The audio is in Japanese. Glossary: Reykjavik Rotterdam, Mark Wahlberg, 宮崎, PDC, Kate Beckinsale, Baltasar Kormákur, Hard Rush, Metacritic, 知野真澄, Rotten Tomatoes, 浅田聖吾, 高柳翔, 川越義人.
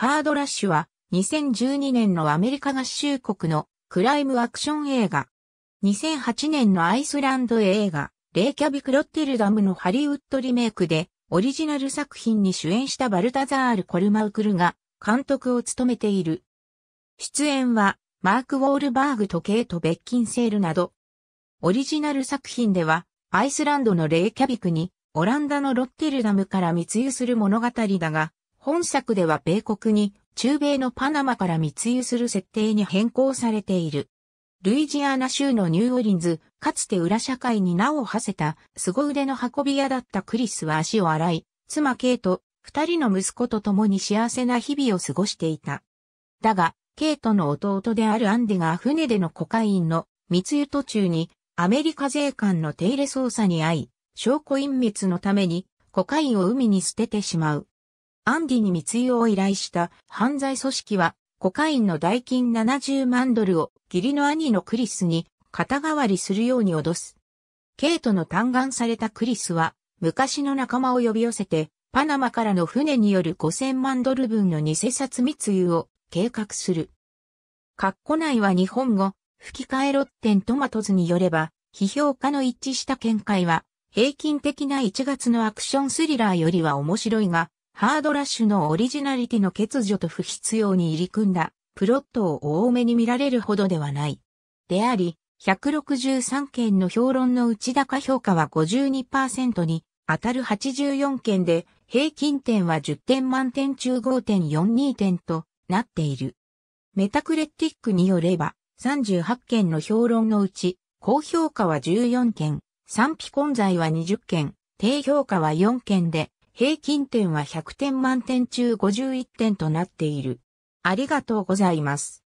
ハード・ラッシュは2012年のアメリカ合衆国のクライムアクション映画。2008年のアイスランド映画レイキャビク・ロッテルダムのハリウッドリメイクでオリジナル作品に主演したバルタザール・コルマウクルが監督を務めている。出演はマーク・ウォールバーグとケイト・ベッキンセールなど。オリジナル作品ではアイスランドのレイキャビクにオランダのロッテルダムから密輸する物語だが、本作では米国に中米のパナマから密輸する設定に変更されている。ルイジアナ州のニューオリンズ、かつて裏社会に名を馳せた凄腕の運び屋だったクリスは足を洗い、妻ケイト、2人の息子と共に幸せな日々を過ごしていた。だが、ケイトの弟であるアンディが船でのコカインの密輸途中にアメリカ税関の手入れ捜査に遭い、証拠隠滅のためにコカインを海に捨ててしまう。アンディに密輸を依頼した犯罪組織はコカインの代金70万ドルを義理の兄のクリスに肩代わりするように脅す。ケイトの嘆願されたクリスは昔の仲間を呼び寄せてパナマからの船による5000万ドル分の偽札密輸を計画する。括弧内は日本語、吹き替えロッテントマトズによれば、批評家の一致した見解は、平均的な1月のアクションスリラーよりは面白いが、ハードラッシュのオリジナリティの欠如と不必要に入り組んだ、プロットを多めに見られるほどではない。であり、163件の評論のうち高評価は 52% に当たる84件で、平均点は10点満点中 5.42 点となっている。Metacriticによれば、38件の評論のうち、高評価は14件、賛否混在は20件、低評価は4件で、平均点は100点満点中51点となっている。ありがとうございます。